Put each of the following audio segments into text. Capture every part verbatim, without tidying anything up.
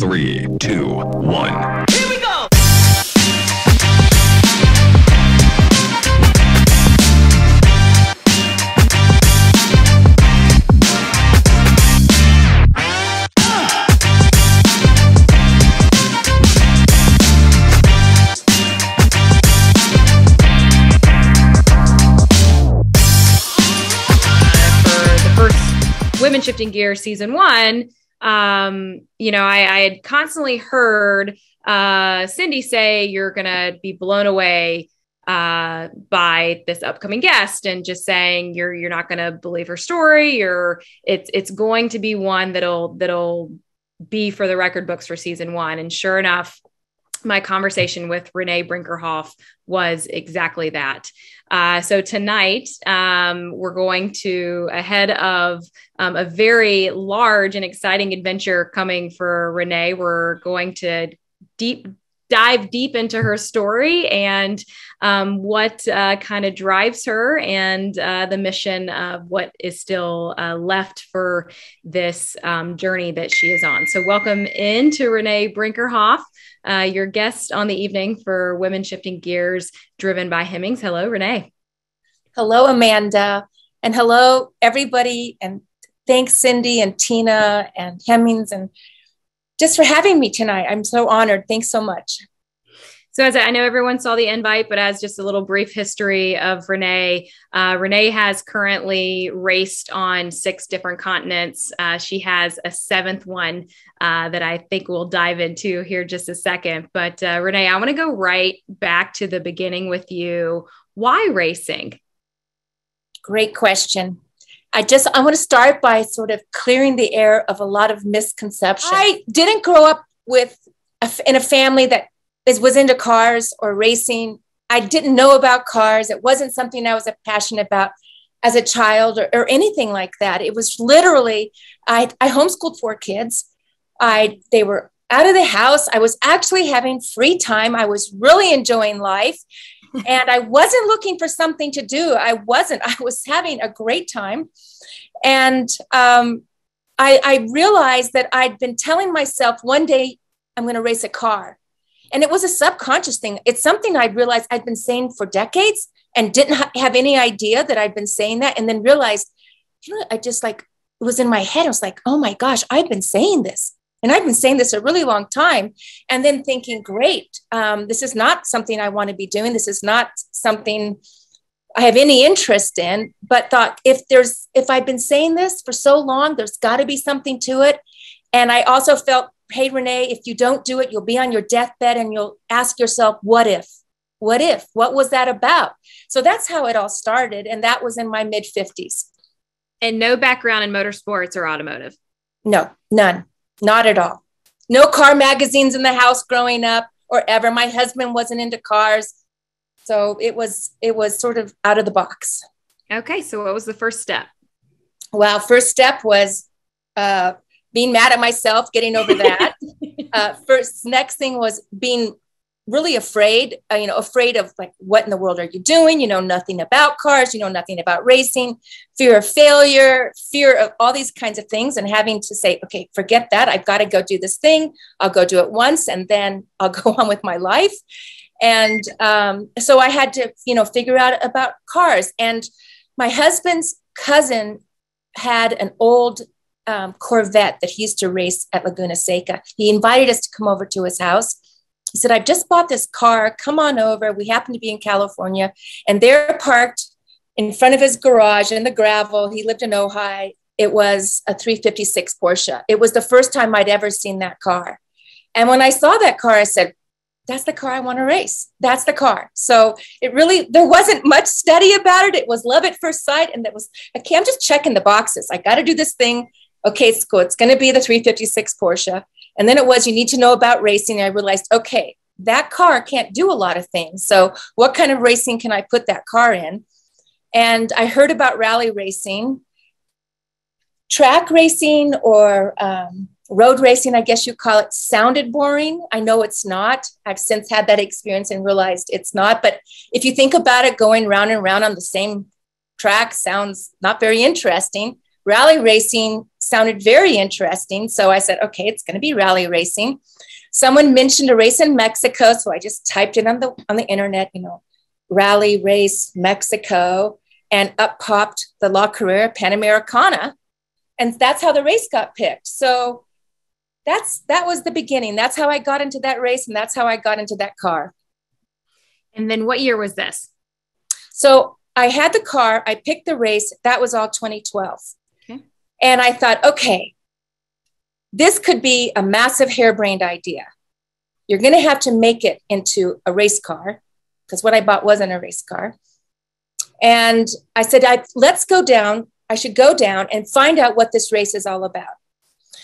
Three, two, one. Here we go! Women Shifting Gears season one, um, you know, I, I had constantly heard uh, Cindy say, you're going to be blown away uh, by this upcoming guest, and just saying, you're, you're not going to believe her story, or it's, it's going to be one that'll, that'll be for the record books for season one. And sure enough, my conversation with Renee Brinkerhoff was exactly that. Uh, so tonight, um, we're going to, ahead of um, a very large and exciting adventure coming for Renee, we're going to deep dive deep into her story and um, what uh, kind of drives her, and uh, the mission of what is still uh, left for this um, journey that she is on. So welcome in to Renee Brinkerhoff, uh, your guest on the evening for Women Shifting Gears, driven by Hemmings. Hello, Renee. Hello, Amanda. And hello, everybody. And thanks, Cindy and Tina and Hemmings, and just for having me tonight. I'm so honored. Thanks so much. So as I, I know everyone saw the invite, but as just a little brief history of Renee, uh, Renee has currently raced on six different continents. Uh, she has a seventh one uh, that I think we'll dive into here in just a second. But uh, Renee, I want to go right back to the beginning with you. Why racing? Great question. I just, I want to start by sort of clearing the air of a lot of misconceptions. I didn't grow up with, a, in a family that is, was into cars or racing. I didn't know about cars. It wasn't something I was passionate about as a child, or, or anything like that. It was literally, I, I homeschooled four kids. I, they were out of the house. I was actually having free time. I was really enjoying life. And I wasn't looking for something to do. I wasn't. I was having a great time. And um, I, I realized that I'd been telling myself, one day I'm going to race a car. And it was a subconscious thing. It's something I realized I'd been saying for decades and didn't ha have any idea that I'd been saying that. And then realized, you know, I just like, it was in my head. I was like, oh my gosh, I've been saying this. And I've been saying this a really long time, and then thinking, great, um, this is not something I want to be doing. This is not something I have any interest in, but thought, if there's, if I've been saying this for so long, there's got to be something to it. And I also felt, hey, Renee, if you don't do it, you'll be on your deathbed and you'll ask yourself, what if, what if, what was that about? So that's how it all started. And that was in my mid fifties. And no background in motorsports or automotive? No, none. Not at all. No car magazines in the house growing up or ever. My husband wasn't into cars. So it was, it was sort of out of the box. Okay. So what was the first step? Well, first step was uh, being mad at myself, getting over that. uh, first, next thing was being really afraid, uh, you know, afraid of like, what in the world are you doing? You know, nothing about cars, you know, nothing about racing, fear of failure, fear of all these kinds of things, and having to say, okay, forget that. I've got to go do this thing. I'll go do it once and then I'll go on with my life. And um, so I had to, you know, figure out about cars. And my husband's cousin had an old um, Corvette that he used to race at Laguna Seca. He invited us to come over to his house. He said, I've just bought this car. Come on over. We happen to be in California. And they're parked in front of his garage in the gravel. He lived in Ojai. It was a three fifty-six Porsche. It was the first time I'd ever seen that car. And when I saw that car, I said, that's the car I want to race. That's the car. So it really, there wasn't much study about it. It was love at first sight. And that was, okay, I'm just checking the boxes. I got to do this thing. Okay, it's cool. It's going to be the three fifty-six Porsche. And then it was, you need to know about racing. And I realized, okay, that car can't do a lot of things. So what kind of racing can I put that car in? And I heard about rally racing, track racing, or um, road racing, I guess you call it, sounded boring. I know it's not. I've since had that experience and realized it's not. But if you think about it, going round and round on the same track sounds not very interesting. Rally racing sounded very interesting. So I said, okay, it's going to be rally racing. Someone mentioned a race in Mexico. So I just typed it on the, on the internet, you know, rally race Mexico, and up popped the La Carrera Panamericana. And that's how the race got picked. So that's, that was the beginning. That's how I got into that race. And that's how I got into that car. And then what year was this? So I had the car, I picked the race. That was all twenty twelve. Okay. And I thought, okay, this could be a massive harebrained idea. You're going to have to make it into a race car, because what I bought wasn't a race car. And I said, I, let's go down. I should go down and find out what this race is all about.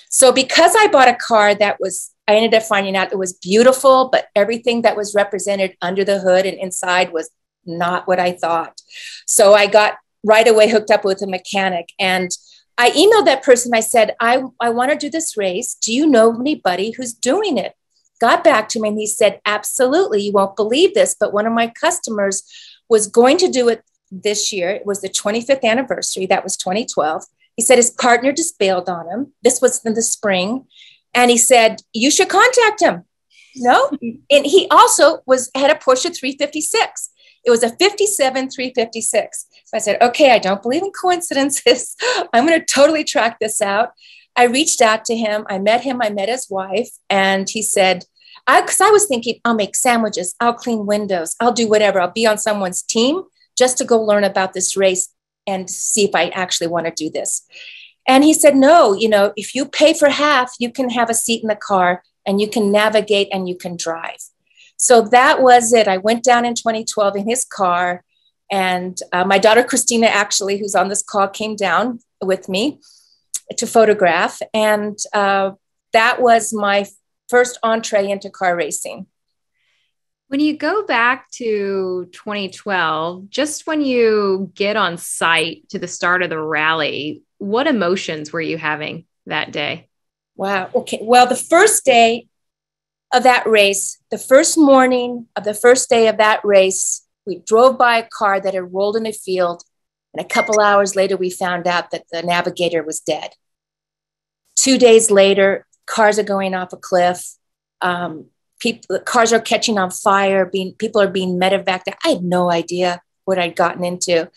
So because I bought a car that was, I ended up finding out it was beautiful, but everything that was represented under the hood and inside was not what I thought. So I got right away hooked up with a mechanic, and I emailed that person. I said, I, I want to do this race. Do you know anybody who's doing it? Got back to me and he said, absolutely. You won't believe this, but one of my customers was going to do it this year. It was the twenty-fifth anniversary. That was twenty twelve. He said his partner just bailed on him. This was in the spring. And he said, you should contact him. No. And he also was had a Porsche three fifty-six. It was a fifty-seven three fifty-six. So I said, okay, I don't believe in coincidences. I'm going to totally track this out. I reached out to him. I met him. I met his wife. And he said, I, because I was thinking, I'll make sandwiches. I'll clean windows. I'll do whatever. I'll be on someone's team just to go learn about this race and see if I actually want to do this. And he said, no, you know, if you pay for half, you can have a seat in the car and you can navigate and you can drive. So that was it. I went down in twenty twelve in his car, and uh, my daughter, Christina, actually, who's on this call, came down with me to photograph. And uh, that was my first entree into car racing. When you go back to twenty twelve, just when you get on site to the start of the rally, what emotions were you having that day? Wow. Okay. Well, the first day of that race, the first morning of the first day of that race, we drove by a car that had rolled in a field. And a couple hours later, we found out that the navigator was dead. Two days later, cars are going off a cliff. Um, People, cars are catching on fire, being, people are being medevaced. I had no idea what I'd gotten into.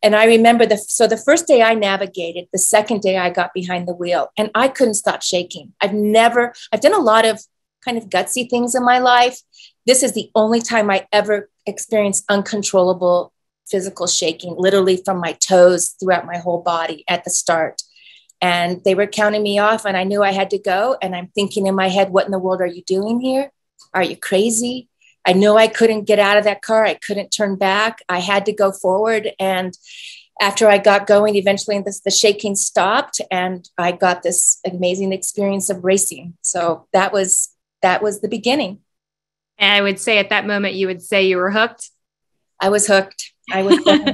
And I remember the, so the first day I navigated, the second day I got behind the wheel and I couldn't stop shaking. I've never, I've done a lot of kind of gutsy things in my life. This is the only time I ever experienced uncontrollable physical shaking, literally from my toes throughout my whole body at the start. And they were counting me off and I knew I had to go. And I'm thinking in my head, what in the world are you doing here? Are you crazy? I knew I couldn't get out of that car. I couldn't turn back. I had to go forward. And after I got going, eventually this, the shaking stopped and I got this amazing experience of racing. So that was, that was the beginning. And I would say at that moment, you would say you were hooked. I was hooked. I was, hooked.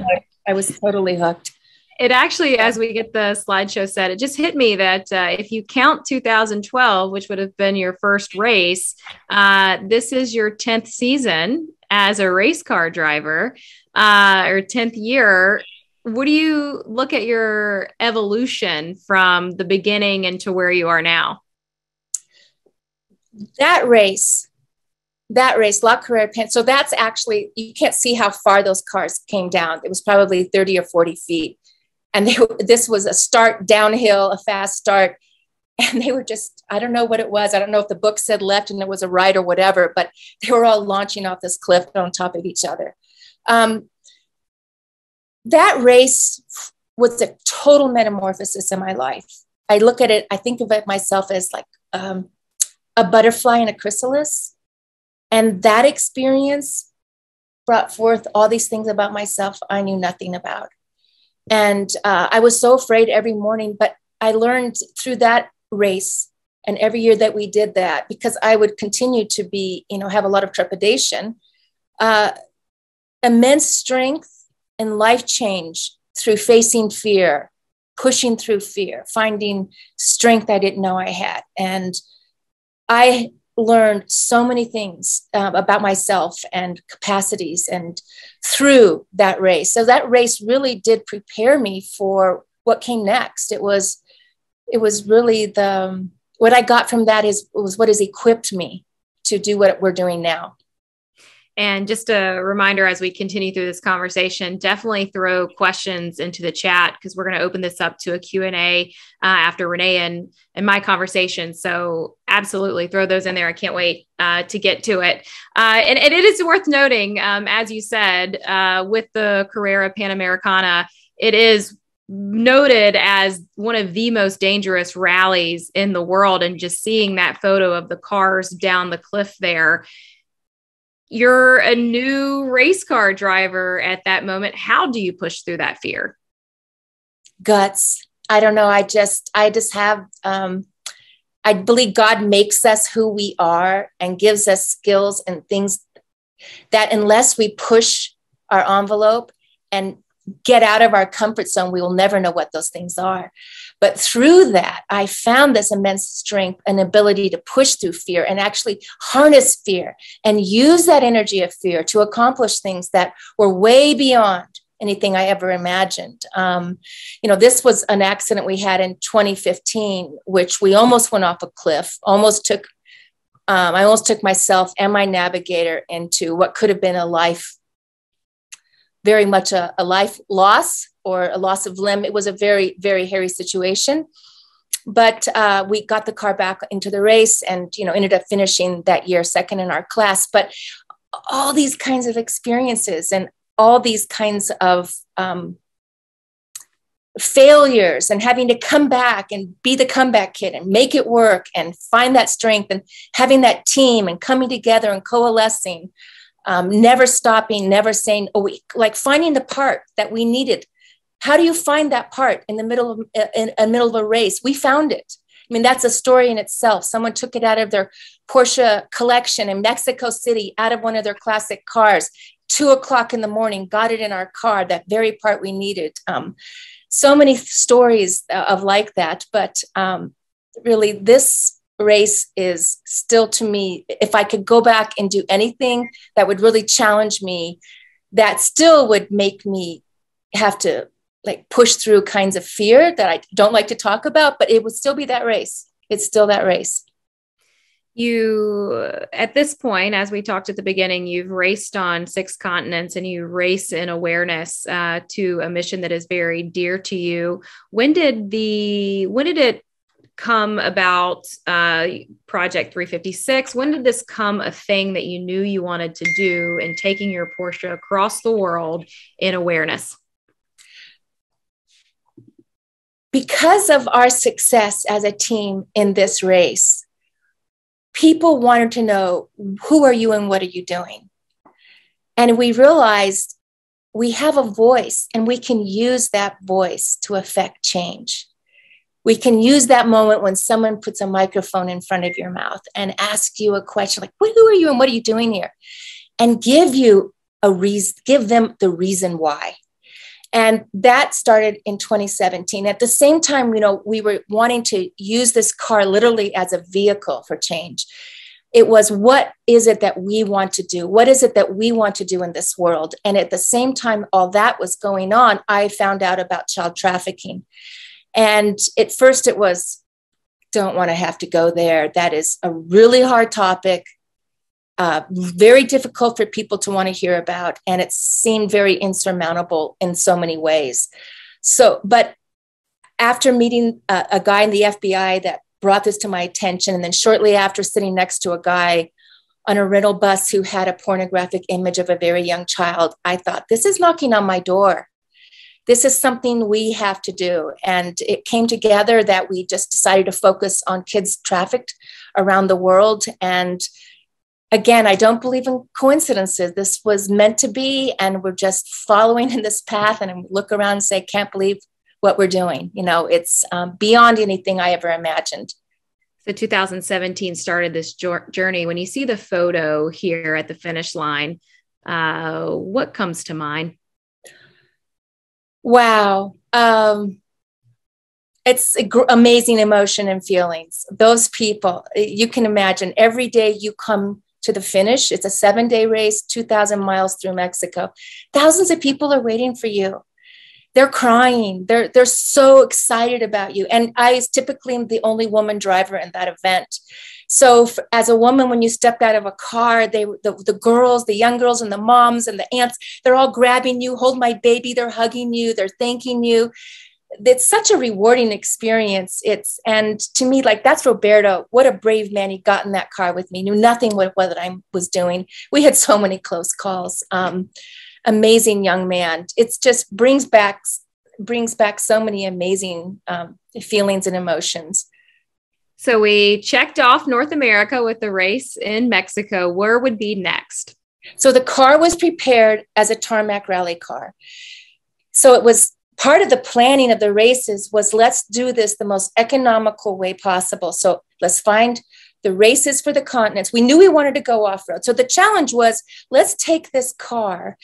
I was totally hooked. It actually, as we get the slideshow set, it just hit me that uh, if you count two thousand twelve, which would have been your first race, uh, this is your tenth season as a race car driver, uh, or tenth year. What do you look at your evolution from the beginning into where you are now? That race, that race, La Carrera Pan. So that's actually, you can't see how far those cars came down. It was probably thirty or forty feet. And they, this was a start downhill, a fast start. And they were just, I don't know what it was. I don't know if the book said left and it was a right or whatever, but they were all launching off this cliff on top of each other. Um, that race was a total metamorphosis in my life. I look at it, I think of it myself as like um, a butterfly in a chrysalis. And that experience brought forth all these things about myself I knew nothing about. And uh, I was so afraid every morning, but I learned through that race and every year that we did that, because I would continue to be, you know, have a lot of trepidation, uh, immense strength and life change through facing fear, pushing through fear, finding strength I didn't know I had. And I learned so many things uh, about myself and capacities and through that race. So that race really did prepare me for what came next. It was it was really the, what I got from that is, was what has equipped me to do what we're doing now. And just a reminder, as we continue through this conversation, definitely throw questions into the chat, because we're going to open this up to a Q and A uh, after Renee and, and my conversation. So absolutely throw those in there. I can't wait uh, to get to it. Uh, and, and it is worth noting, um, as you said, uh, with the Carrera Panamericana, it is noted as one of the most dangerous rallies in the world. And just seeing that photo of the cars down the cliff there, you're a new race car driver at that moment. How do you push through that fear? Guts. I don't know. I just, I just have, um, I believe God makes us who we are and gives us skills and things that unless we push our envelope and get out of our comfort zone, we will never know what those things are. But through that, I found this immense strength and ability to push through fear and actually harness fear and use that energy of fear to accomplish things that were way beyond anything I ever imagined. Um, you know, this was an accident we had in twenty fifteen, which we almost went off a cliff, almost took, um, I almost took myself and my navigator into what could have been a life, very much a, a life loss, or a loss of limb. It was a very, very hairy situation, but uh, we got the car back into the race and, you know, ended up finishing that year second in our class. But all these kinds of experiences and all these kinds of um, failures and having to come back and be the comeback kid and make it work and find that strength and having that team and coming together and coalescing, um, never stopping, never saying, oh, we, like finding the part that we needed. How do you find that part in the middle of, in a middle of a race? We found it. I mean, that's a story in itself. Someone took it out of their Porsche collection in Mexico City, out of one of their classic cars, two o'clock in the morning, got it in our car, that very part we needed. Um, so many stories of like that, but um, really this race is still to me, if I could go back and do anything that would really challenge me, that still would make me have to like push through kinds of fear that I don't like to talk about, but it would still be that race. It's still that race. You, at this point, as we talked at the beginning, you've raced on six continents and you race in awareness uh, to a mission that is very dear to you. When did the, when did it come about, uh, Project three fifty-six? When did this come a thing that you knew you wanted to do in taking your Porsche across the world in awareness? Because of our success as a team in this race, people wanted to know, who are you and what are you doing? And we realized we have a voice and we can use that voice to affect change. We can use that moment when someone puts a microphone in front of your mouth and asks you a question like, who are you and what are you doing here? And give you a reason, give them the reason why. And that started in twenty seventeen. At the same time, you know, we were wanting to use this car literally as a vehicle for change. It was, what is it that we want to do? What is it that we want to do in this world? And at the same time, all that was going on, I found out about child trafficking. And at first it was, don't want to have to go there. That is a really hard topic. Uh, very difficult for people to want to hear about. And it seemed very insurmountable in so many ways. So, but after meeting a, a guy in the F B I that brought this to my attention, and then shortly after sitting next to a guy on a rental bus who had a pornographic image of a very young child, I thought, this is knocking on my door. This is something we have to do. And it came together that we just decided to focus on kids trafficked around the world. And again, I don't believe in coincidences. This was meant to be, and we're just following in this path. And I look around and say, can't believe what we're doing. You know, it's um, beyond anything I ever imagined. So two thousand seventeen started this journey. When you see the photo here at the finish line, uh, what comes to mind? Wow. Um, It's amazing emotion and feelings. Those people, you can imagine, every day you come to the finish. It's a seven day race, two thousand miles through Mexico. Thousands of people are waiting for you. they're crying. They're, they're so excited about you. And I typically am the only woman driver in that event. So for, as a woman, when you step out of a car, they, the, the girls, the young girls and the moms and the aunts, they're all grabbing you, hold my baby. They're hugging you. They're thanking you. It's such a rewarding experience. It's, and to me, like, that's Roberto. What a brave man. He got in that car with me, knew nothing what, what I was doing. We had so many close calls. Um, amazing young man. It's just brings back, brings back so many amazing um, feelings and emotions. So we checked off North America with the race in Mexico. Where would be next? So the car was prepared as a tarmac rally car. So it was, part of the planning of the races was, let's do this the most economical way possible. So let's find the races for the continents. We knew we wanted to go off-road. So the challenge was, let's take this car.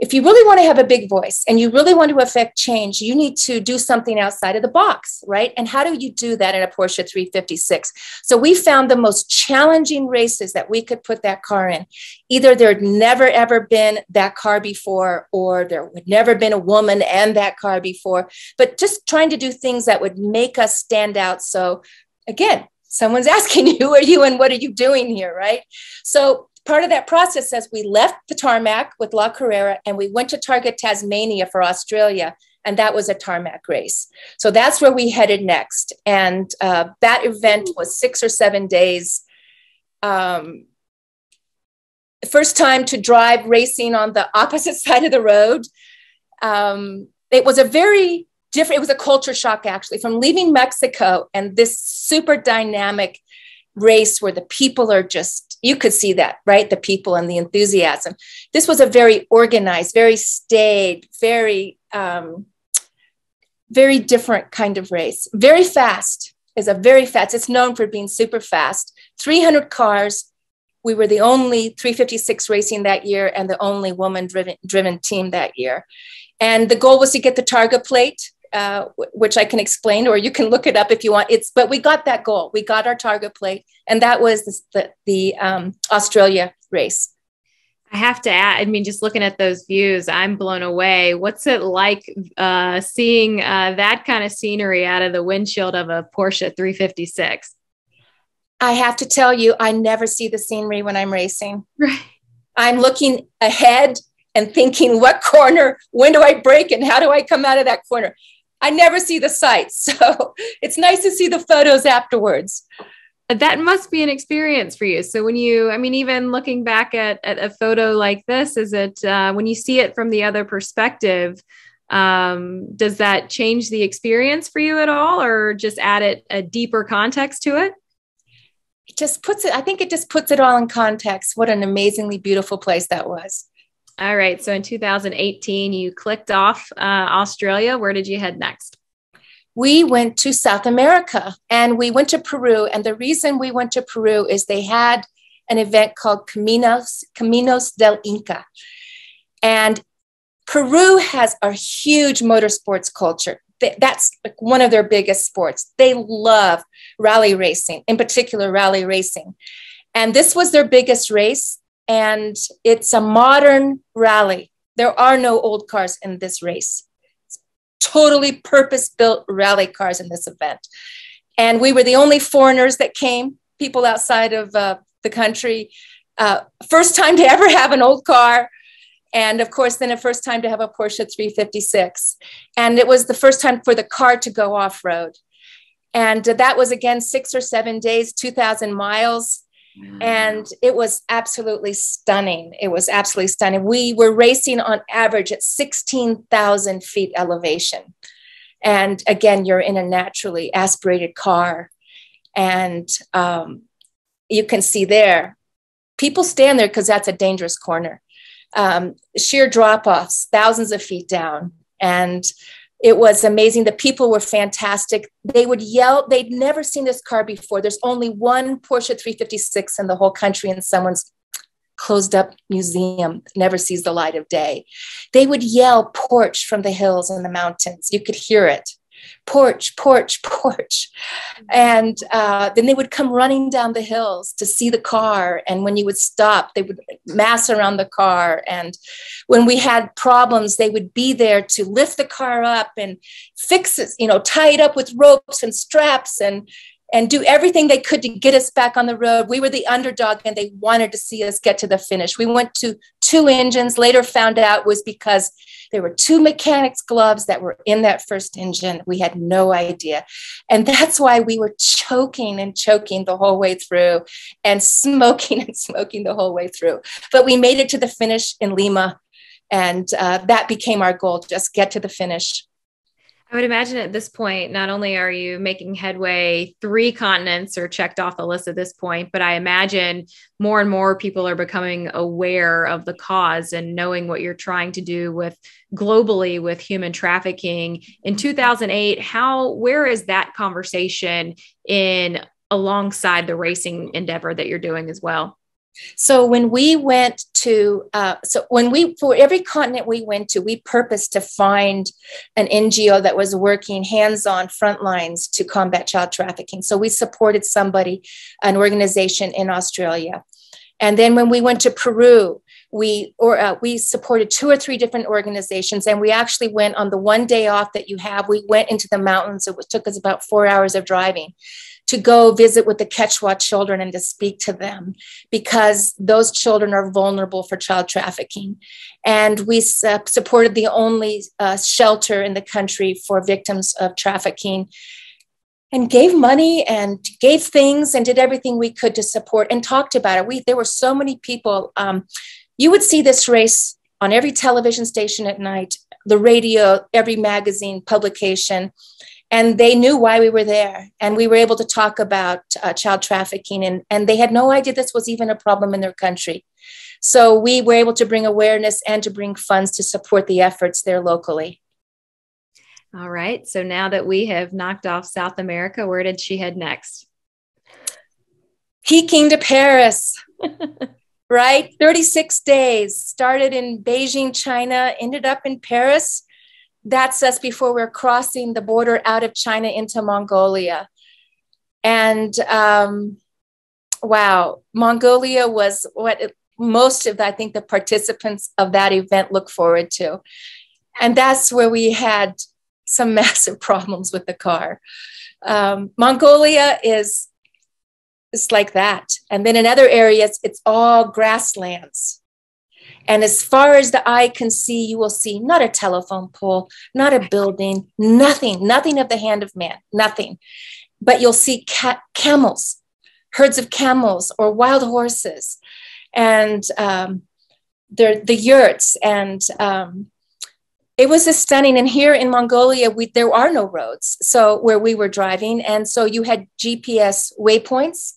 If you really want to have a big voice and you really want to affect change, you need to do something outside of the box, right? And how do you do that in a Porsche three fifty-six? So we found the most challenging races that we could put that car in. Either there had never, ever been that car before, or there would never been a woman and that car before, but just trying to do things that would make us stand out. So again, someone's asking you, who are you and what are you doing here, right? So part of that process says we left the tarmac with La Carrera and we went to Targa Tasmania for Australia. And that was a tarmac race. So that's where we headed next. And uh, that event was six or seven days. Um, first time to drive racing on the opposite side of the road. Um, it was a very different, it was a culture shock actually, from leaving Mexico and this super dynamic race where the people are just, you could see that, right? The people and the enthusiasm. This was a very organized, very staid, very, um, very different kind of race. Very fast is a very fast. It's known for being super fast. three hundred cars. We were the only three fifty-six racing that year and the only woman driven, driven team that year. And the goal was to get the Targa plate. Uh, which I can explain, or you can look it up if you want. It's, but we got that goal. We got our Targa plate, and that was the, the, the um, Australia race. I have to add, I mean, just looking at those views, I'm blown away. What's it like uh, seeing uh, that kind of scenery out of the windshield of a Porsche three fifty-six? I have to tell you, I never see the scenery when I'm racing. Right. I'm looking ahead and thinking, what corner, when do I break and how do I come out of that corner? I never see the sights, so it's nice to see the photos afterwards. That must be an experience for you. So when you, I mean, even looking back at, at a photo like this, is it uh, when you see it from the other perspective, um, does that change the experience for you at all, or just add it a deeper context to it? It just puts it, I think it just puts it all in context. What an amazingly beautiful place that was. All right. So in two thousand eighteen, you clicked off uh, Australia. Where did you head next? We went to South America and we went to Peru. And the reason we went to Peru is they had an event called Caminos, Caminos del Inca. And Peru has a huge motorsports culture. That's like one of their biggest sports. They love rally racing, in particular rally racing. And this was their biggest race. And it's a modern rally. There are no old cars in this race. It's totally purpose-built rally cars in this event. And we were the only foreigners that came, people outside of uh, the country. Uh, first time to ever have an old car. And of course, then a first time to have a Porsche three fifty-six. And it was the first time for the car to go off-road. And that was, again, six or seven days, two thousand miles. And it was absolutely stunning. It was absolutely stunning. We were racing on average at sixteen thousand feet elevation. And again, you're in a naturally aspirated car. And um, you can see there, people stand there because that's a dangerous corner. Um, sheer drop-offs, thousands of feet down. And it was amazing. The people were fantastic. They would yell. They'd never seen this car before. There's only one Porsche three fifty-six in the whole country in someone's closed up museum, never sees the light of day. They would yell Porsche from the hills and the mountains. You could hear it. Porch, porch, porch. And uh, then they would come running down the hills to see the car. And when you would stop, they would mass around the car. And when we had problems, they would be there to lift the car up and fix it, you know, tie it up with ropes and straps and, and do everything they could to get us back on the road. We were the underdog and they wanted to see us get to the finish. We went to two engines, later found out was because there were two mechanics' gloves that were in that first engine. We had no idea. And that's why we were choking and choking the whole way through and smoking and smoking the whole way through. But we made it to the finish in Lima. And uh, that became our goal, just get to the finish. I would imagine at this point, not only are you making headway, three continents are checked off the list at this point, but I imagine more and more people are becoming aware of the cause and knowing what you're trying to do with globally with human trafficking. In two thousand eight, how, where is that conversation in alongside the racing endeavor that you're doing as well? So when we went to, uh, so when we, for every continent we went to, we purposed to find an N G O that was working hands-on front lines to combat child trafficking. So we supported somebody, an organization in Australia. And then when we went to Peru, we, or, uh, we supported two or three different organizations. And we actually went on the one day off that you have, we went into the mountains. It took us about four hours of driving to go visit with the Quechua children and to speak to them, because those children are vulnerable for child trafficking. And we uh, supported the only uh, shelter in the country for victims of trafficking, and gave money and gave things and did everything we could to support and talked about it. We, there were so many people. Um, you would see this race on every television station at night, the radio, every magazine publication. And they knew why we were there. And we were able to talk about uh, child trafficking. And, and they had no idea this was even a problem in their country. So we were able to bring awareness and to bring funds to support the efforts there locally. All right. So now that we have knocked off South America, where did she head next? Peking to Paris. Right? thirty-six days. Started in Beijing, China, ended up in Paris. That's us before we're crossing the border out of China into Mongolia. And um, wow, Mongolia was what it, most of, the, I think, the participants of that event look forward to. And that's where we had some massive problems with the car. Um, Mongolia is, is like that. And then in other areas, it's all grasslands. And as far as the eye can see, you will see not a telephone pole, not a building, nothing, nothing of the hand of man, nothing. But you'll see ca- camels, herds of camels or wild horses, and um, the, the yurts. And um, it was just stunning. And here in Mongolia, we, there are no roads. So where we were driving. And so you had G P S waypoints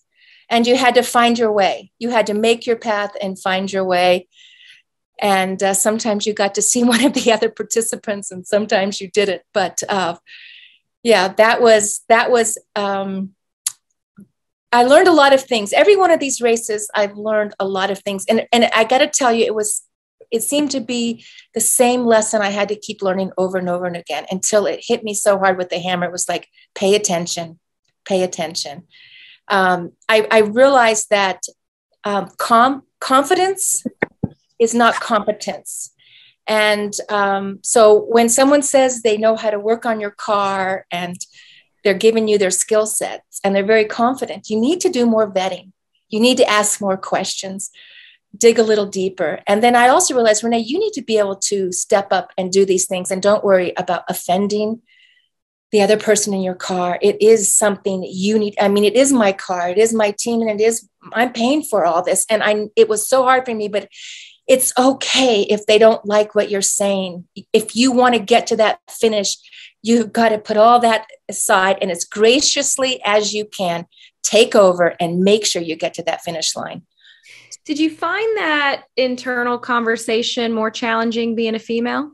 and you had to find your way. You had to make your path and find your way. And uh, sometimes you got to see one of the other participants and sometimes you didn't. But uh, yeah, that was, that was, um, I learned a lot of things. Every one of these races, I've learned a lot of things. And, and I got to tell you, it was, it seemed to be the same lesson I had to keep learning over and over and again until it hit me so hard with the hammer. It was like, pay attention, pay attention. Um, I, I realized that um, com- confidence is not competence. And um, so when someone says they know how to work on your car and they're giving you their skill sets and they're very confident, you need to do more vetting. You need to ask more questions, dig a little deeper. And then I also realized, Renee, you need to be able to step up and do these things and don't worry about offending the other person in your car. It is something you need. I mean, it is my car, it is my team, and it is, I'm paying for all this. And I, it was so hard for me, but it's okay if they don't like what you're saying. If you want to get to that finish, you've got to put all that aside and as graciously as you can, take over and make sure you get to that finish line. Did you find that internal conversation more challenging being a female?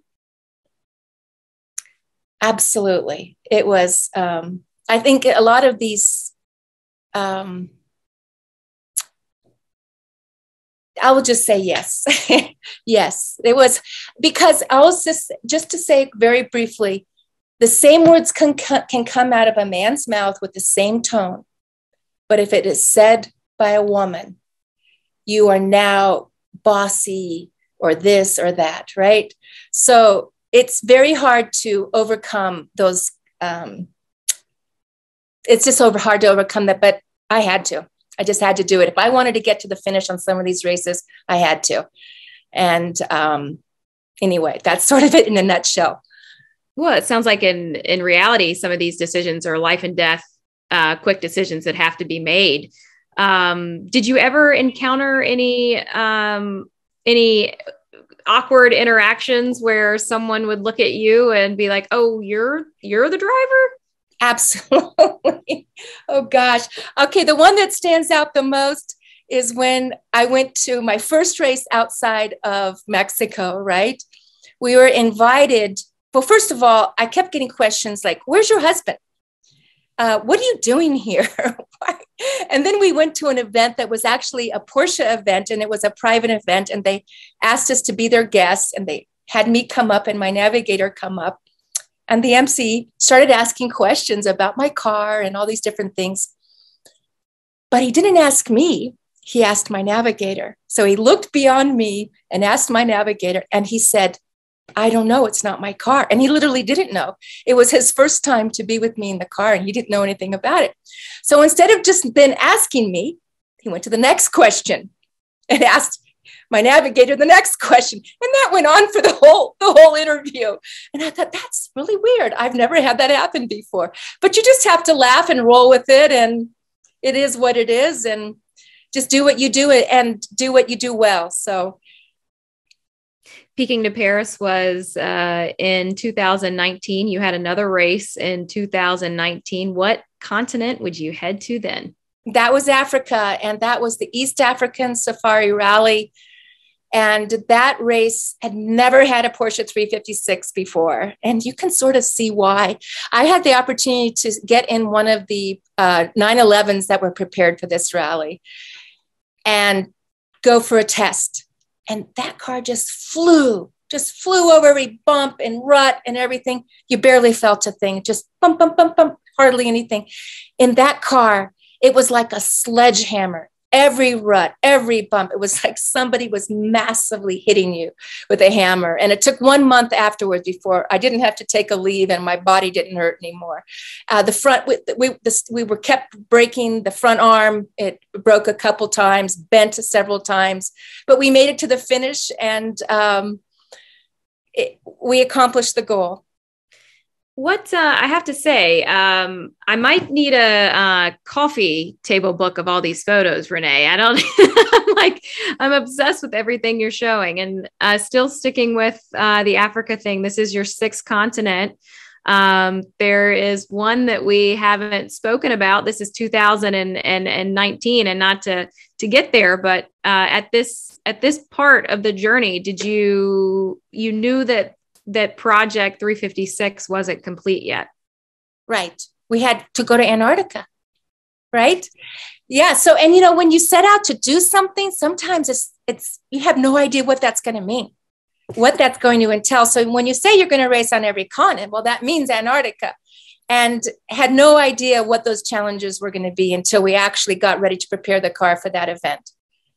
Absolutely. It was, um, I think a lot of these, um, I will just say yes. Yes, it was because I was just, just to say very briefly, The same words can, can come out of a man's mouth with the same tone, but if it is said by a woman, you are now bossy or this or that, right? So it's very hard to overcome those. Um, it's just over hard to overcome that, but I had to. I just had to do it. If I wanted to get to the finish on some of these races, I had to. And um, anyway, that's sort of it in a nutshell. Well, it sounds like in, in reality, some of these decisions are life and death, uh, quick decisions that have to be made. Um, did you ever encounter any, um, any awkward interactions where someone would look at you and be like, oh, you're, you're the driver? Absolutely. Oh gosh. Okay. The one that stands out the most is when I went to my first race outside of Mexico, right? We were invited. Well, first of all, I kept getting questions like, where's your husband? Uh, what are you doing here? And then we went to an event that was actually a Porsche event, and it was a private event, and they asked us to be their guests, and they had me come up and my navigator come up. And the M C started asking questions about my car and all these different things. But he didn't ask me. He asked my navigator. So he looked beyond me and asked my navigator, and he said, I don't know. It's not my car. And he literally didn't know. It was his first time to be with me in the car, and he didn't know anything about it. So instead of just then asking me, he went to the next question and asked my navigator the next question. And that went on for the whole, the whole interview. And I thought, that's really weird. I've never had that happen before, but you just have to laugh and roll with it. And it is what it is. And just do what you do and do what you do well. So Peking to Paris was uh, in two thousand nineteen. You had another race in two thousand nineteen. What continent would you head to then? That was Africa, and that was the East African Safari Rally. And that race had never had a Porsche three fifty-six before. And you can sort of see why. I had the opportunity to get in one of the uh, nine elevens that were prepared for this rally and go for a test. And that car just flew, just flew over every bump and rut and everything. You barely felt a thing, just bump, bump, bump, bump, hardly anything. In that car, it was like a sledgehammer. Every rut, every bump, it was like somebody was massively hitting you with a hammer. And it took one month afterwards before I didn't have to take a leave and my body didn't hurt anymore. Uh, the front, we, we, this, we were kept breaking the front arm. It broke a couple times, bent several times, but we made it to the finish and um, it, we accomplished the goal. What uh, I have to say, um, I might need a uh, coffee table book of all these photos, Renee. I don't I'm like I'm obsessed with everything you're showing, and uh, still sticking with uh, the Africa thing. This is your sixth continent. Um, there is one that we haven't spoken about. This is two thousand nineteen, and not to to get there, but uh, at this at this part of the journey, did you you knew that. that Project three fifty-six wasn't complete yet. Right. We had to go to Antarctica, right? Yeah. So, and you know, when you set out to do something, sometimes it's, it's, you have no idea what that's going to mean, what that's going to entail. So when you say you're going to race on every continent, well, that means Antarctica, and had no idea what those challenges were going to be until we actually got ready to prepare the car for that event.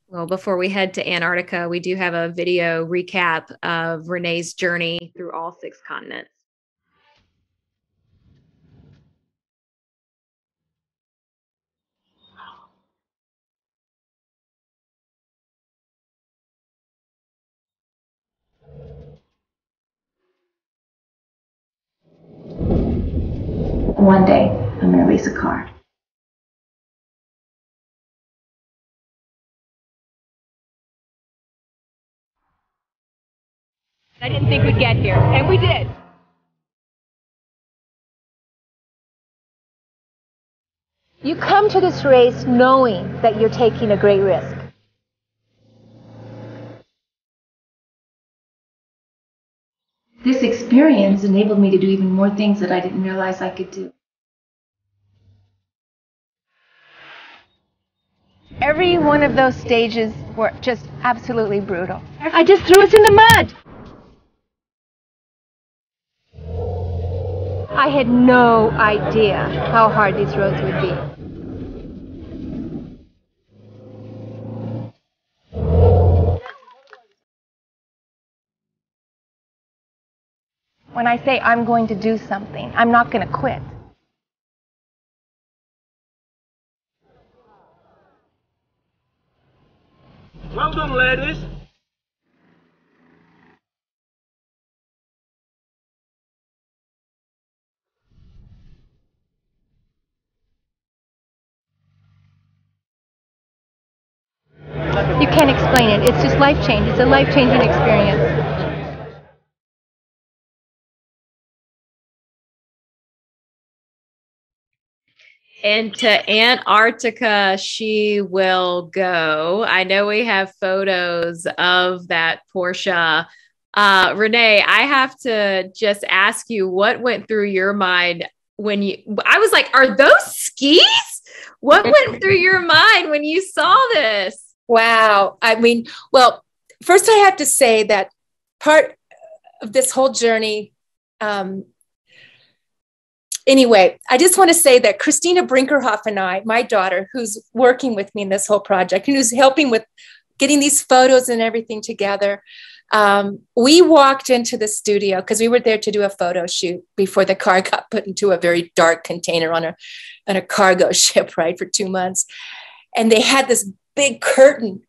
Well, before we head to Antarctica, we do have a video recap of Renee's journey through all six continents. One day, I'm going to race a car. I didn't think we'd get here, and we did. You come to this race knowing that you're taking a great risk. This experience enabled me to do even more things that I didn't realize I could do. Every one of those stages were just absolutely brutal. I just threw us in the mud. I had no idea how hard these roads would be. When I say I'm going to do something, I'm not going to quit. Well done, ladies. You can't explain it. It's just life change. It's a life-changing experience. Into Antarctica she will go. I know we have photos of that Porsche. Uh, Renee, I have to just ask you, what went through your mind when you, I was like, are those skis? What went through your mind when you saw this? Wow. I mean, well, first I have to say that part of this whole journey, um, Anyway, I just want to say that Christina Brinkerhoff and I, my daughter, who's working with me in this whole project and who's helping with getting these photos and everything together, um, we walked into the studio because we were there to do a photo shoot before the car got put into a very dark container on a, on a cargo ship, right, for two months. And they had this big curtain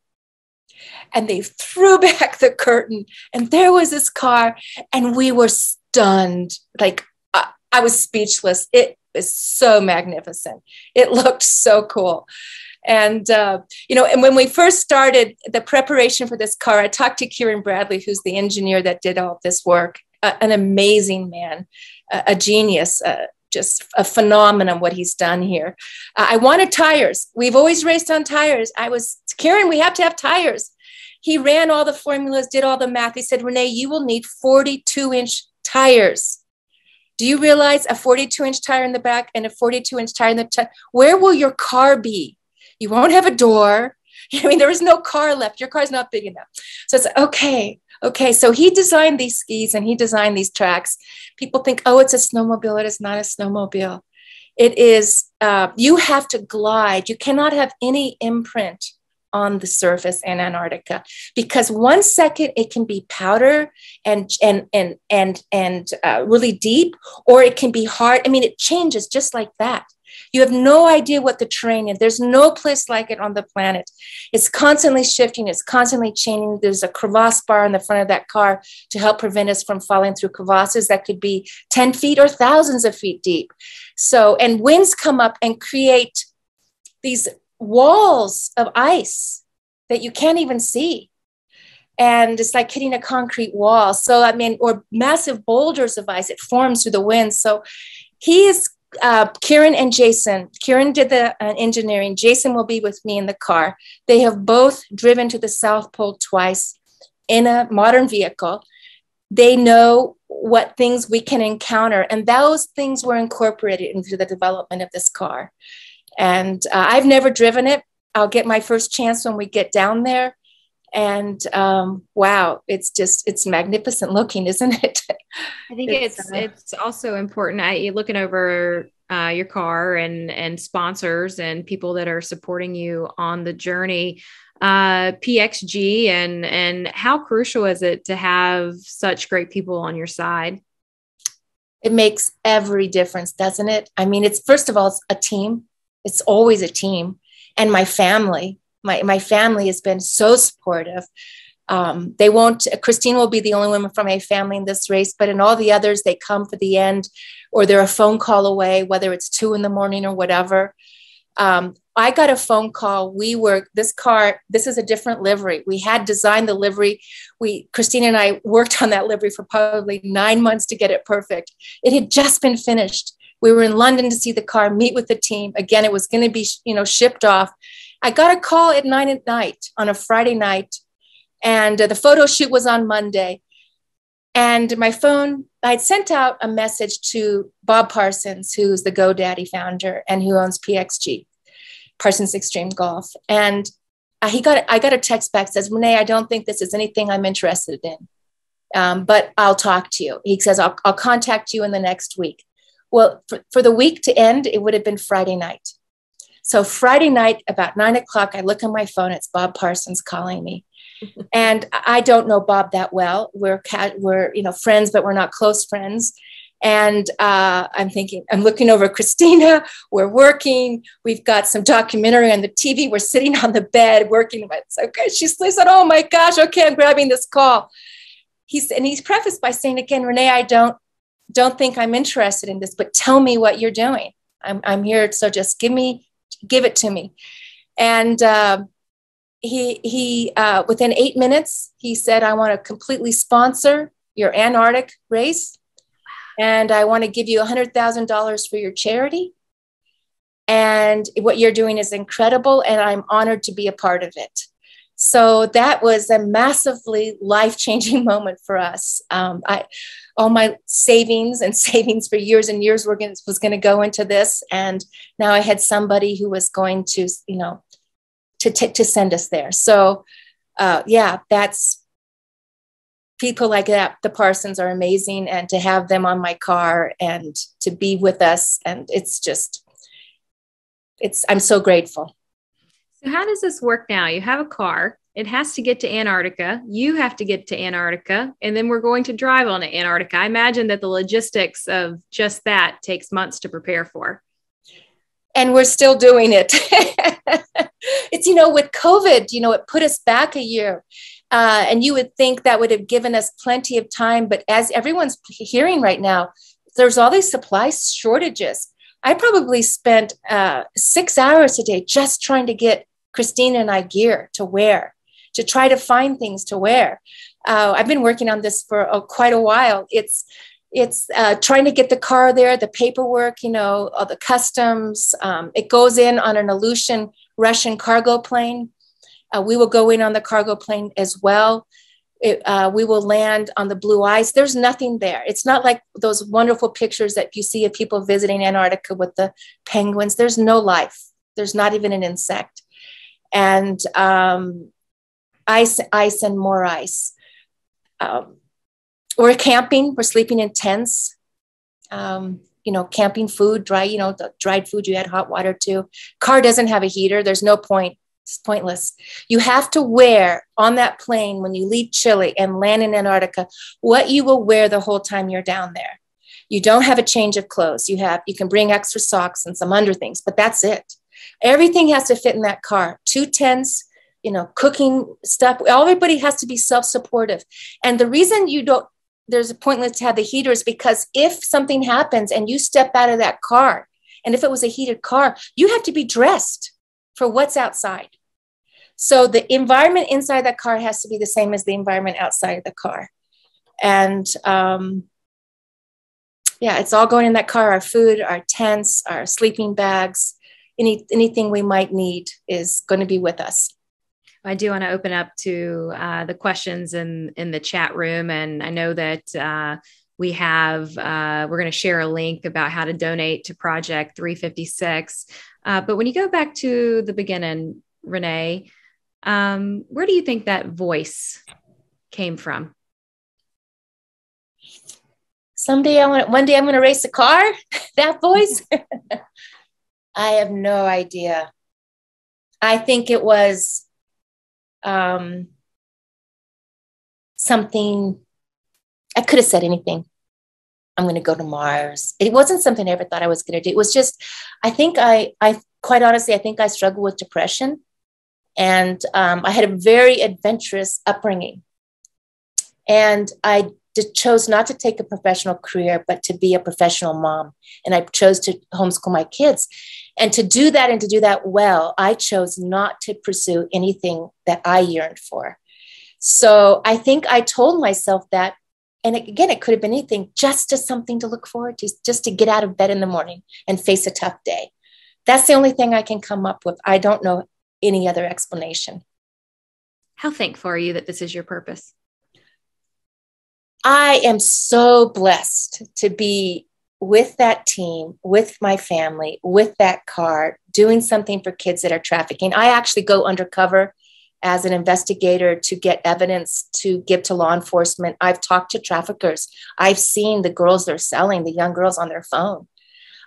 and they threw back the curtain and there was this car and we were stunned, like, I was speechless. It was so magnificent. It looked so cool. And, uh, you know, and when we first started the preparation for this car, I talked to Kieran Bradley, who's the engineer that did all of this work, uh, an amazing man, uh, a genius, uh, just a phenomenon what he's done here. Uh, I wanted tires. We've always raced on tires. I was, Kieran, we have to have tires. He ran all the formulas, did all the math. He said, Renee, you will need forty-two inch tires. Do you realize a forty-two inch tire in the back and a forty-two inch tire in the t- where will your car be? You won't have a door. I mean, there is no car left. Your car's not big enough. So it's okay. Okay. So he designed these skis and he designed these tracks. People think, oh, it's a snowmobile. It is not a snowmobile. It is, uh, you have to glide. You cannot have any imprint on the surface in Antarctica, because one second it can be powder and and and and and uh, really deep, or it can be hard. I mean, it changes just like that. You have no idea what the terrain is. There's no place like it on the planet. It's constantly shifting. It's constantly changing. There's a crevasse bar in the front of that car to help prevent us from falling through crevasses that could be ten feet or thousands of feet deep. So, and winds come up and create these walls of ice that you can't even see. And it's like hitting a concrete wall. So, I mean, or massive boulders of ice, it forms through the wind. So he is, uh, Kieran and Jason, Kieran did the uh, engineering. Jason will be with me in the car. They have both driven to the South Pole twice in a modern vehicle. They know what things we can encounter. And those things were incorporated into the development of this car. And uh, I've never driven it. I'll get my first chance when we get down there. And um, wow, it's just, it's magnificent looking, isn't it? I think it's it's, uh, it's also important. I, you're looking over uh, your car and, and sponsors and people that are supporting you on the journey, uh, P X G, and, and how crucial is it to have such great people on your side? It makes every difference, doesn't it? I mean, it's, first of all, it's a team. It's always a team. And my family, my, my family has been so supportive. Um, they won't, Christine will be the only woman from a family in this race, but in all the others, they come for the end or they're a phone call away, whether it's two in the morning or whatever. Um, I got a phone call. We were, this car, this is a different livery. We had designed the livery. We, Christina and I worked on that livery for probably nine months to get it perfect. It had just been finished. We were in London to see the car, meet with the team. Again, it was going to be, you know, shipped off. I got a call at nine at night on a Friday night, and uh, the photo shoot was on Monday. And my phone, I'd sent out a message to Bob Parsons, who's the GoDaddy founder and who owns P X G, Parsons Extreme Golf. And uh, he got, I got a text back, says, Renee, I don't think this is anything I'm interested in, um, but I'll talk to you. He says, I'll, I'll contact you in the next week. Well, for, for the week to end, it would have been Friday night. So Friday night, about nine o'clock, I look on my phone. It's Bob Parsons calling me. And I don't know Bob that well. We're cat, we're, you know, friends, but we're not close friends. And uh, I'm thinking, I'm looking over Christina, we're working, we've got some documentary on the T V, we're sitting on the bed working. It's okay, she said, oh my gosh, okay, I'm grabbing this call. He's, and he's prefaced by saying again, Renee, I don't, don't think I'm interested in this, but tell me what you're doing. I'm, I'm here, so just give me, give it to me. And uh, he, he uh, within eight minutes, he said, I want to completely sponsor your Antarctic race. And I want to give you one hundred thousand dollars for your charity. And what you're doing is incredible. And I'm honored to be a part of it. So that was a massively life-changing moment for us. Um, I, all my savings and savings for years and years were gonna, was going to go into this. And now I had somebody who was going to, you know, to, t- to send us there. So uh, yeah, that's, people like that, the Parsons are amazing, and to have them on my car and to be with us. And it's just, it's, I'm so grateful. So how does this work now? You have a car, it has to get to Antarctica. You have to get to Antarctica, and then we're going to drive on to Antarctica. I imagine that the logistics of just that takes months to prepare for. And we're still doing it. It's, you know, with COVID, you know, it put us back a year. Uh, and you would think that would have given us plenty of time. But as everyone's hearing right now, there's all these supply shortages. I probably spent uh, six hours a day just trying to get Christina and I gear to wear, to try to find things to wear. Uh, I've been working on this for uh, quite a while. It's it's uh, trying to get the car there, the paperwork, you know, all the customs. Um, it goes in on an Aleutian Russian cargo plane. Uh, we will go in on the cargo plane as well. It, uh, we will land on the blue ice. There's nothing there. It's not like those wonderful pictures that you see of people visiting Antarctica with the penguins. There's no life. There's not even an insect. And um, ice, ice and more ice. Um, we're camping. We're sleeping in tents. Um, you know, camping food, dry, you know, the dried food, you add hot water to. Car doesn't have a heater. There's no point. It's pointless. You have to wear on that plane when you leave Chile and land in Antarctica, what you will wear the whole time you're down there. You don't have a change of clothes. You have, you can bring extra socks and some under things, but that's it. Everything has to fit in that car. Two tents, you know, cooking stuff. Everybody has to be self-supportive. And the reason you don't, there's a pointless to have the heater is because if something happens and you step out of that car, and if it was a heated car, you have to be dressed for what's outside. So the environment inside the car has to be the same as the environment outside of the car. And um, yeah, it's all going in that car, our food, our tents, our sleeping bags, any anything we might need is going to be with us. I do want to open up to uh, the questions in, in the chat room. And I know that uh, we have, uh, we're going to share a link about how to donate to Project three fifty-six. Uh, but when you go back to the beginning, Renee, Um, where do you think that voice came from? Someday I want, one day I'm going to race a car. That voice. I have no idea. I think it was um, something. I could have said anything. I'm going to go to Mars. It wasn't something I ever thought I was going to do. It was just, I think I, I quite honestly, I think I struggled with depression. And um, I had a very adventurous upbringing. And I did, chose not to take a professional career, but to be a professional mom. And I chose to homeschool my kids. And to do that and to do that well, I chose not to pursue anything that I yearned for. So I think I told myself that, and again, it could have been anything, just as something to look forward to, just to get out of bed in the morning and face a tough day. That's the only thing I can come up with. I don't know any other explanation. How thankful are you that this is your purpose? I am so blessed to be with that team, with my family, with that car, doing something for kids that are trafficking. I actually go undercover as an investigator to get evidence to give to law enforcement. I've talked to traffickers. I've seen the girls they're selling, the young girls on their phone.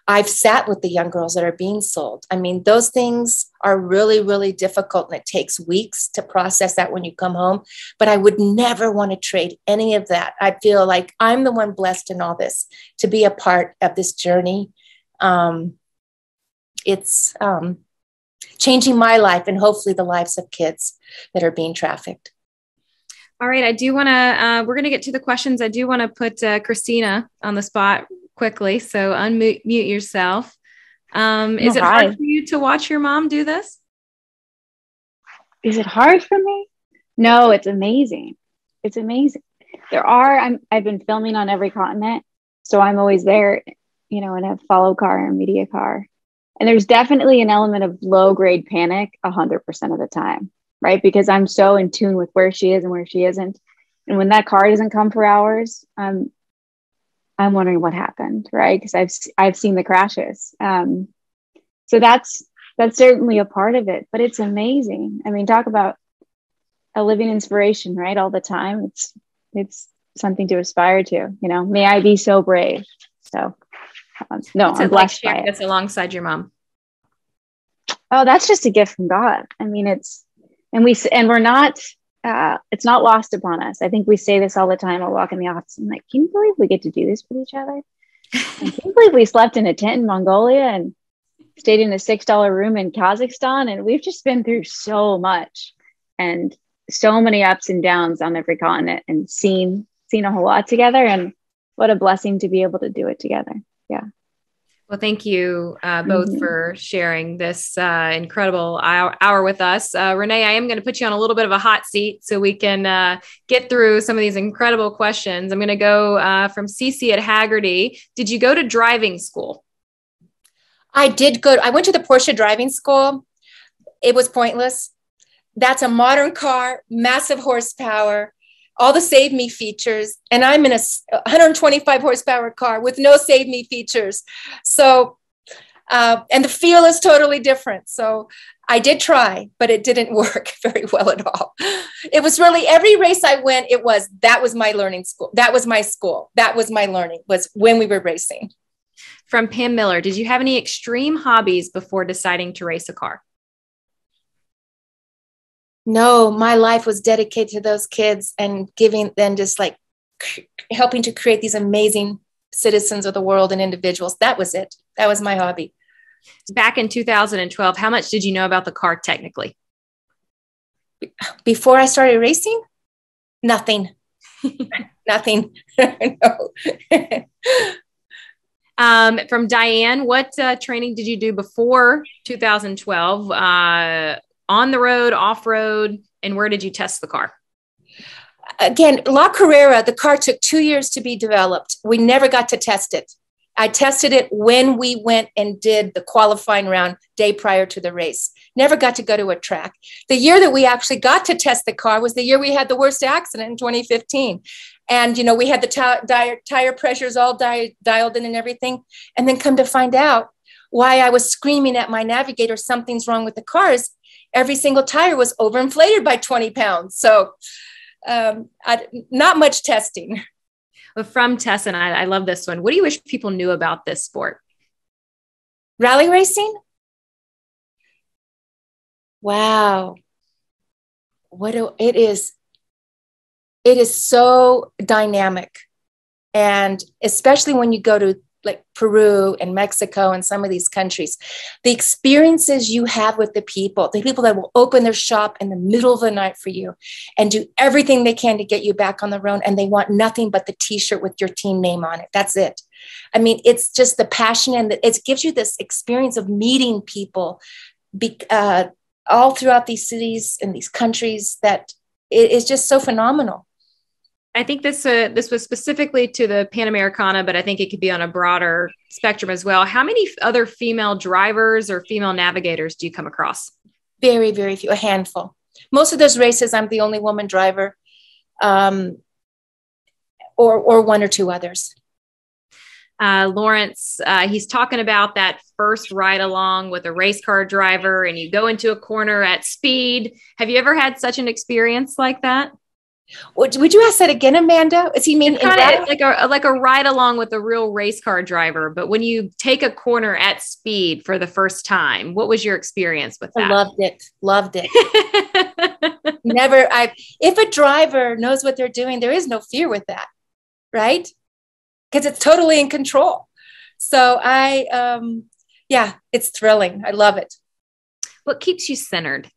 I've sat with the young girls that are being sold. I mean, those things are really, really difficult, and it takes weeks to process that when you come home. But I would never want to trade any of that. I feel like I'm the one blessed in all this to be a part of this journey. Um, it's um, changing my life and hopefully the lives of kids that are being trafficked. All right. I do want to, uh, we're going to get to the questions. I do want to put uh, Christina on the spot quickly. So unmute mute yourself. Um, is oh, it hard hi. for you to watch your mom do this? Is it hard for me? No, it's amazing. It's amazing. There are, I'm, I've been filming on every continent. So I'm always there, you know, in a follow car or media car. And there's definitely an element of low grade panic one hundred percent of the time. Right? Because I'm so in tune with where she is and where she isn't. And when that car doesn't come for hours, um, I'm wondering what happened, right? Because I've, I've seen the crashes. Um, so that's, that's certainly a part of it, but it's amazing. I mean, talk about a living inspiration, right? All the time. It's, it's something to aspire to, you know, may I be so brave. So um, no, I'm blessed by it. That's alongside your mom. Oh, that's just a gift from God. I mean, it's, And we and we're not. Uh, it's not lost upon us. I think we say this all the time. I'll walk in the office. I'm like, can you believe we get to do this with each other? And can you believe we slept in a tent in Mongolia and stayed in a six dollar room in Kazakhstan? And we've just been through so much and so many ups and downs on every continent and seen seen a whole lot together. And what a blessing to be able to do it together. Yeah. Well, thank you uh, both mm-hmm. for sharing this uh, incredible hour, hour with us. Uh, Renee, I am going to put you on a little bit of a hot seat so we can uh, get through some of these incredible questions. I'm going to go uh, from Cece at Haggerty. Did you go to driving school? I did go. I went to the Porsche driving school. It was pointless. That's a modern car, massive horsepower, all the save me features, and I'm in a one hundred twenty-five horsepower car with no save me features. So, uh, and the feel is totally different. So I did try, but it didn't work very well at all. It was really every race I went, it was, that was my learning school. That was my school. That was my learning was when we were racing. From Pam Miller, did you have any extreme hobbies before deciding to race a car? No, my life was dedicated to those kids and giving them just like helping to create these amazing citizens of the world and individuals. That was it. That was my hobby. Back in two thousand twelve, how much did you know about the car technically? Before I started racing? Nothing. Nothing. No. Um, from Diane, what uh, training did you do before two thousand twelve? Uh, on the road, off road, and where did you test the car? Again, La Carrera, the car took two years to be developed. We never got to test it. I tested it when we went and did the qualifying round day prior to the race. Never got to go to a track. The year that we actually got to test the car was the year we had the worst accident in twenty fifteen. And, you know, we had the tire, tire pressures all di dialed in and everything. And then come to find out why I was screaming at my navigator, something's wrong with the cars. Every single tire was overinflated by twenty pounds. So um, I, not much testing. Well, from Tess, and I, I love this one. What do you wish people knew about this sport? Rally racing? Wow. What do, it is. It is so dynamic. And especially when you go to like Peru and Mexico and some of these countries, the experiences you have with the people, the people that will open their shop in the middle of the night for you and do everything they can to get you back on the road. And they want nothing but the t-shirt with your team name on it. That's it. I mean, it's just the passion and the, it gives you this experience of meeting people be, uh, all throughout these cities and these countries that it is just so phenomenal. I think this uh, this was specifically to the Panamericana, but I think it could be on a broader spectrum as well. How many other female drivers or female navigators do you come across? Very, very few, a handful. Most of those races, I'm the only woman driver, um, or or one or two others. Uh, Lawrence, uh, he's talking about that first ride along with a race car driver, and you go into a corner at speed. Have you ever had such an experience like that? Would you ask that again, Amanda? Is he mean kind of like a like a ride along with a real race car driver? But when you take a corner at speed for the first time, what was your experience with that? I loved it. Loved it. Never. I if a driver knows what they're doing, there is no fear with that, right? Because it's totally in control. So I, um, yeah, it's thrilling. I love it. What keeps you centered?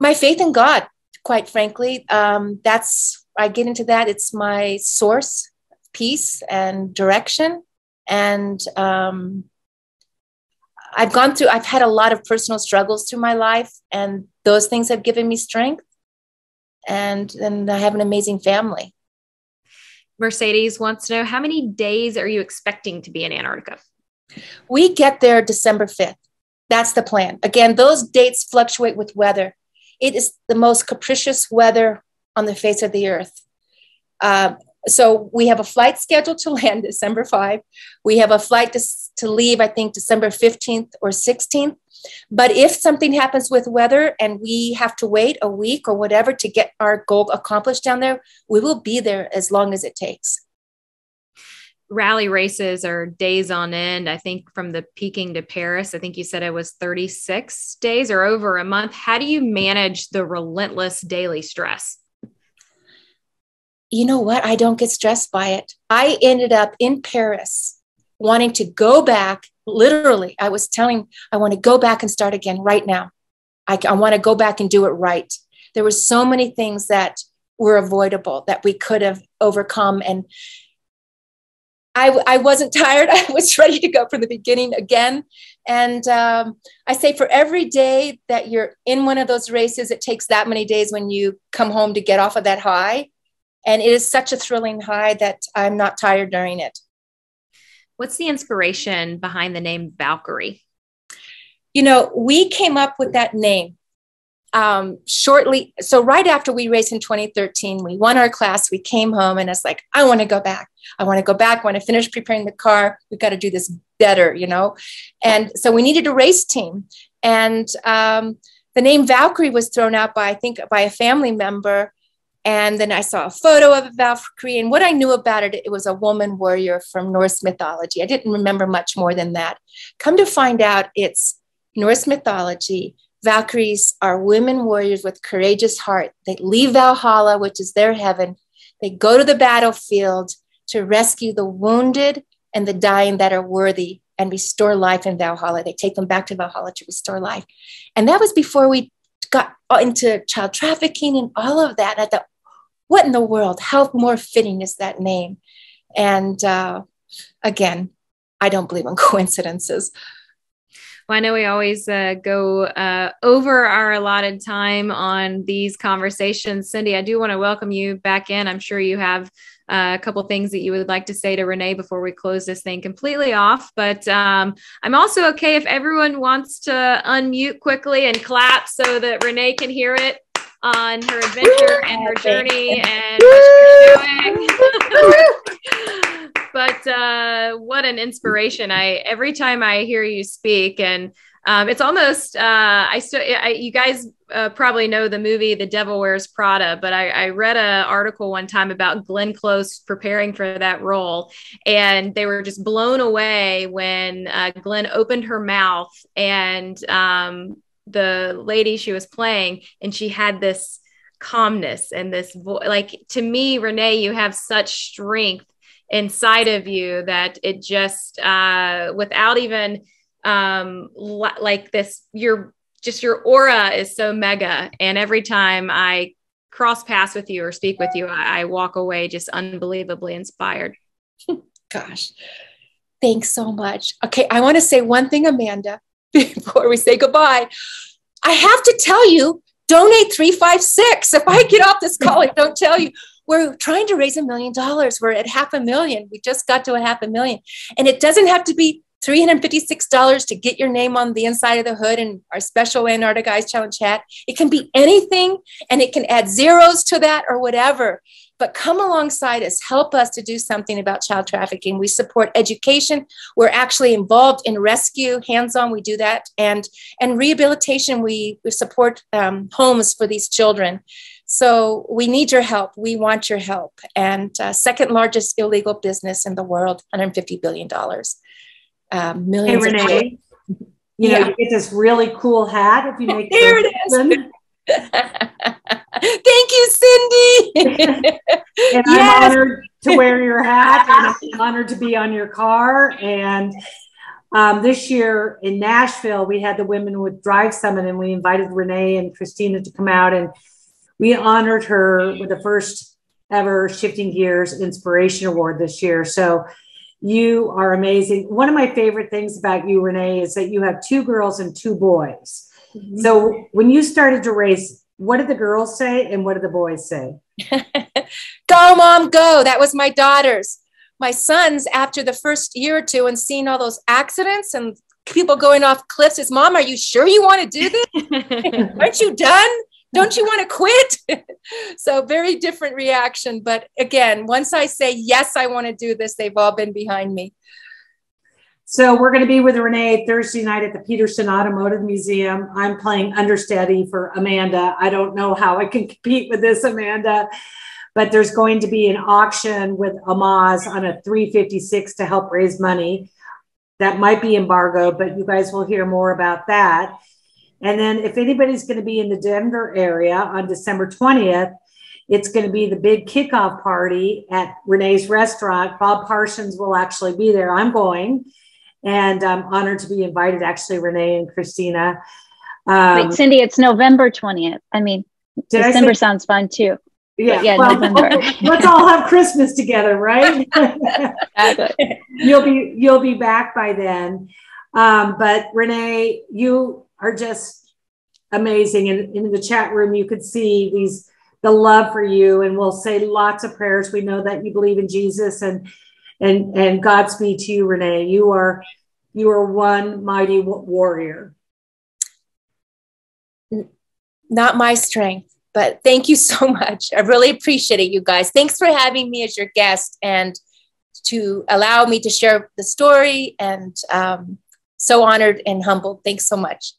My faith in God. Quite frankly, um, that's, I get into that. It's my source, peace and direction. And um, I've gone through, I've had a lot of personal struggles through my life, and those things have given me strength. And and I have an amazing family. Mercedes wants to know, how many days are you expecting to be in Antarctica? We get there December fifth. That's the plan. Again, those dates fluctuate with weather. It is the most capricious weather on the face of the earth. Uh, so we have a flight scheduled to land December fifth. We have a flight to, to leave, I think, December fifteenth or sixteenth. But if something happens with weather and we have to wait a week or whatever to get our goal accomplished down there, we will be there as long as it takes. Rally races are days on end. I think from the Peking to Paris, I think you said it was thirty-six days or over a month. How do you manage the relentless daily stress? You know what? I don't get stressed by it. I ended up in Paris wanting to go back. Literally, I was telling, I want to go back and start again right now. I, I want to go back and do it right. There were so many things that were avoidable that we could have overcome, and I, I wasn't tired. I was ready to go from the beginning again. And um, I say for every day that you're in one of those races, it takes that many days when you come home to get off of that high. And it is such a thrilling high that I'm not tired during it. What's the inspiration behind the name Valkyrie? You know, we came up with that name um, shortly. So right after we raced in twenty thirteen, we won our class. We came home and it's like, I want to go back. I want to go back. I want to finish preparing the car. We've got to do this better, you know? And so we needed a race team. And um, the name Valkyrie was thrown out by, I think, by a family member. And then I saw a photo of a Valkyrie. And what I knew about it, it was a woman warrior from Norse mythology. I didn't remember much more than that. Come to find out, it's Norse mythology. Valkyries are women warriors with courageous heart. They leave Valhalla, which is their heaven. They go to the battlefield to rescue the wounded and the dying that are worthy and restore life in Valhalla. They take them back to Valhalla to restore life. And that was before we got into child trafficking and all of that. And I thought, what in the world? How more fitting is that name? And uh, again, I don't believe in coincidences. Well, I know we always uh, go uh, over our allotted time on these conversations. Cindy, I do want to welcome you back in. I'm sure you have Uh, a couple of things that you would like to say to Renee before we close this thing completely off. But um, I'm also okay if everyone wants to unmute quickly and clap so that Renee can hear it on her adventure and her journey and what she's doing. But uh, what an inspiration. I every time I hear you speak, and Um, it's almost, uh, I still, you guys uh, probably know the movie, The Devil Wears Prada, but I, I read an article one time about Glenn Close preparing for that role. And they were just blown away when uh, Glenn opened her mouth, and um, the lady she was playing, and she had this calmness and this voice. Like, to me, Renee, you have such strength inside of you that it just, uh, without even um, like this, your, just your aura is so mega. And every time I cross paths with you or speak with you, I, I walk away just unbelievably inspired. Gosh, thanks so much. Okay. I want to say one thing, Amanda, before we say goodbye. I have to tell you, donate three five six. If I get off this call and don't tell you, we're trying to raise a million dollars. We're at half a million. We just got to a half a million, and it doesn't have to be three hundred fifty-six dollars to get your name on the inside of the hood and our special Antarctica Ice Challenge hat. It can be anything, and it can add zeros to that or whatever. But come alongside us. Help us to do something about child trafficking. We support education. We're actually involved in rescue, hands-on. We do that. And, and rehabilitation, we, we support um, homes for these children. So we need your help. We want your help. And uh, second largest illegal business in the world, one hundred fifty billion dollars. Um, millions hey, Renee, of dollars. You yeah. know, you get this really cool hat if you make there it is. Thank you, Cindy. And yes. I'm honored to wear your hat, and I'm honored to be on your car. And um, this year in Nashville, we had the Women with Drive Summit, and we invited Renee and Christina to come out, and we honored her with the first ever Shifting Gears Inspiration Award this year. So you are amazing. One of my favorite things about you, Renee, is that you have two girls and two boys. Mm-hmm. So when you started to race, what did the girls say and what did the boys say? Go, Mom, go. That was my daughters. My sons, after the first year or two and seeing all those accidents and people going off cliffs, is, Mom, are you sure you want to do this? Aren't you done? Don't you want to quit? So very different reaction. But again, once I say, yes, I want to do this, they've all been behind me. So we're going to be with Renee Thursday night at the Peterson Automotive Museum. I'm playing understudy for Amanda. I don't know how I can compete with this, Amanda, but there's going to be an auction with Amaz on a three fifty-six to help raise money. That might be embargoed, but you guys will hear more about that. And then if anybody's going to be in the Denver area on December twentieth, it's going to be the big kickoff party at Renee's restaurant. Bob Parsons will actually be there. I'm going. And I'm honored to be invited, actually, Renee and Christina. Um, Wait, Cindy, it's November twentieth. I mean, December I sounds fun, too. Yeah, yeah well, November. Let's all have Christmas together, right? Exactly. You'll be, you'll be back by then. Um, but, Renee, you are just amazing. And in the chat room, you could see these the love for you. And we'll say lots of prayers. We know that you believe in Jesus. And And, and Godspeed to you, Renee. You are, you are one mighty warrior. Not my strength, but thank you so much. I really appreciate it, you guys. Thanks for having me as your guest and to allow me to share the story, and um, so honored and humbled. Thanks so much.